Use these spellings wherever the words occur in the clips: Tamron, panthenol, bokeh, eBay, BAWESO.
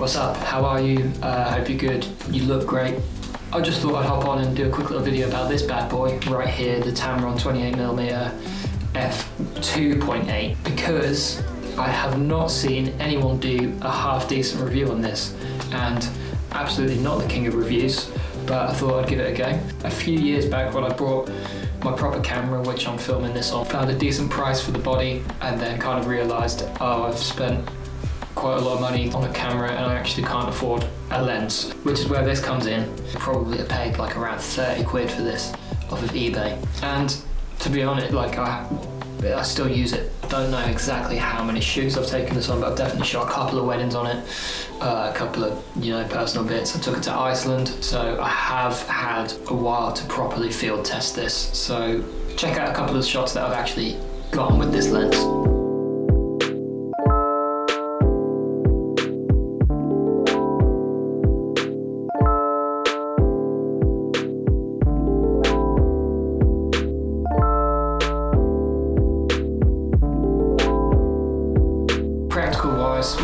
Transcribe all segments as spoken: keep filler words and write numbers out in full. what's up? How are you? I uh, hope you're good. You look great. I just thought I'd hop on and do a quick little video about this bad boy right here, the Tamron twenty-eight millimeter f two point eight, because I have not seen anyone do a half decent review on this, and absolutely not the king of reviews, but I thought I'd give it a go. A few years back when I brought my proper camera, which I'm filming this on, found a decent price for the body and then kind of realised, oh, I've spent quite a lot of money on a camera and I actually can't afford a lens, which is where this comes in. Probably I paid like around thirty quid for this off of eBay, and to be honest, like I, I still use it. Don't know exactly how many shoots I've taken this on, but I've definitely shot a couple of weddings on it, uh, a couple of, you know, personal bits. I took it to Iceland, so I have had a while to properly field test this. So check out a couple of the shots that I've actually gotten with this lens.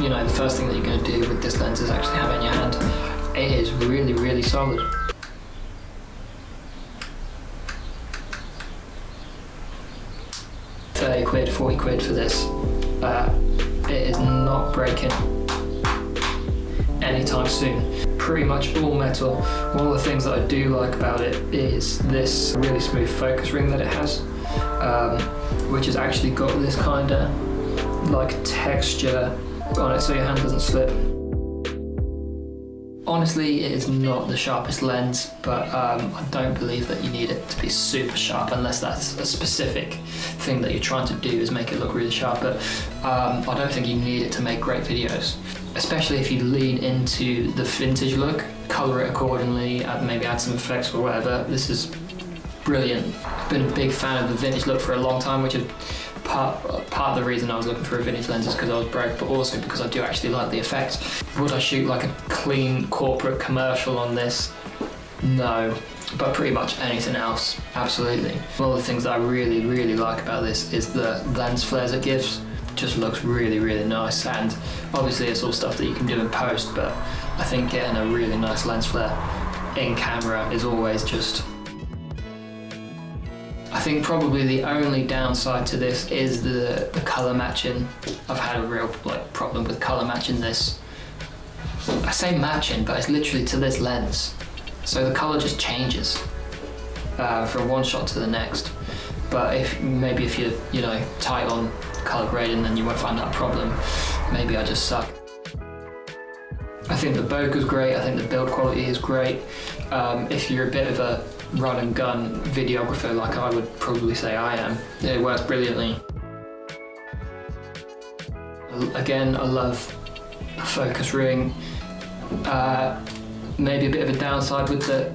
You know, the first thing that you're going to do with this lens is actually have it in your hand. It is really, really solid. thirty quid, forty quid for this. Uh, it is not breaking anytime soon. Pretty much all metal. One of the things that I do like about it is this really smooth focus ring that it has, um, which has actually got this kind of like texture on it so your hand doesn't slip. Honestly, it is not the sharpest lens, but um, I don't believe that you need it to be super sharp unless that's a specific thing that you're trying to do, is make it look really sharp. But um, I don't think you need it to make great videos, especially if you lean into the vintage look, colour it accordingly, and maybe add some effects or whatever. This is brilliant. I've been a big fan of the vintage look for a long time, which is part, part of the reason I was looking for a vintage lens, is because I was broke, but also because I do actually like the effects. Would I shoot like a clean corporate commercial on this? No, but pretty much anything else, absolutely. One of the things that I really, really like about this is the lens flares it gives. Just looks really, really nice, and obviously it's all stuff that you can do in post, but I think getting a really nice lens flare in camera is always just... I think probably the only downside to this is the, the colour matching. I've had a real like problem with colour matching this. I say matching, but it's literally to this lens. So the colour just changes uh, from one shot to the next. But if maybe if you're you know tight on colour grading, then you won't find that problem. Maybe I just suck. I think the bokeh's great. I think the build quality is great. Um, if you're a bit of a run and gun videographer, like I would probably say I am, it works brilliantly. Again, I love the focus ring. Uh, maybe a bit of a downside with the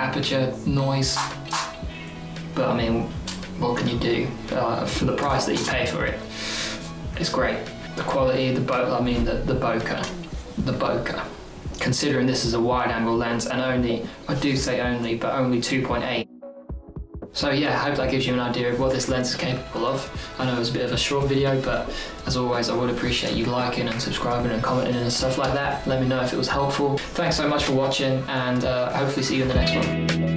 aperture noise, but I mean, what can you do? Uh, for the price that you pay for it, it's great. The quality, the bo I mean the, the bokeh, the bokeh. Considering this is a wide-angle lens, and only, I do say only, but only two point eight. So yeah, I hope that gives you an idea of what this lens is capable of. I know it was a bit of a short video, but as always, I would appreciate you liking and subscribing and commenting and stuff like that. Let me know if it was helpful. Thanks so much for watching, and uh, hopefully see you in the next one.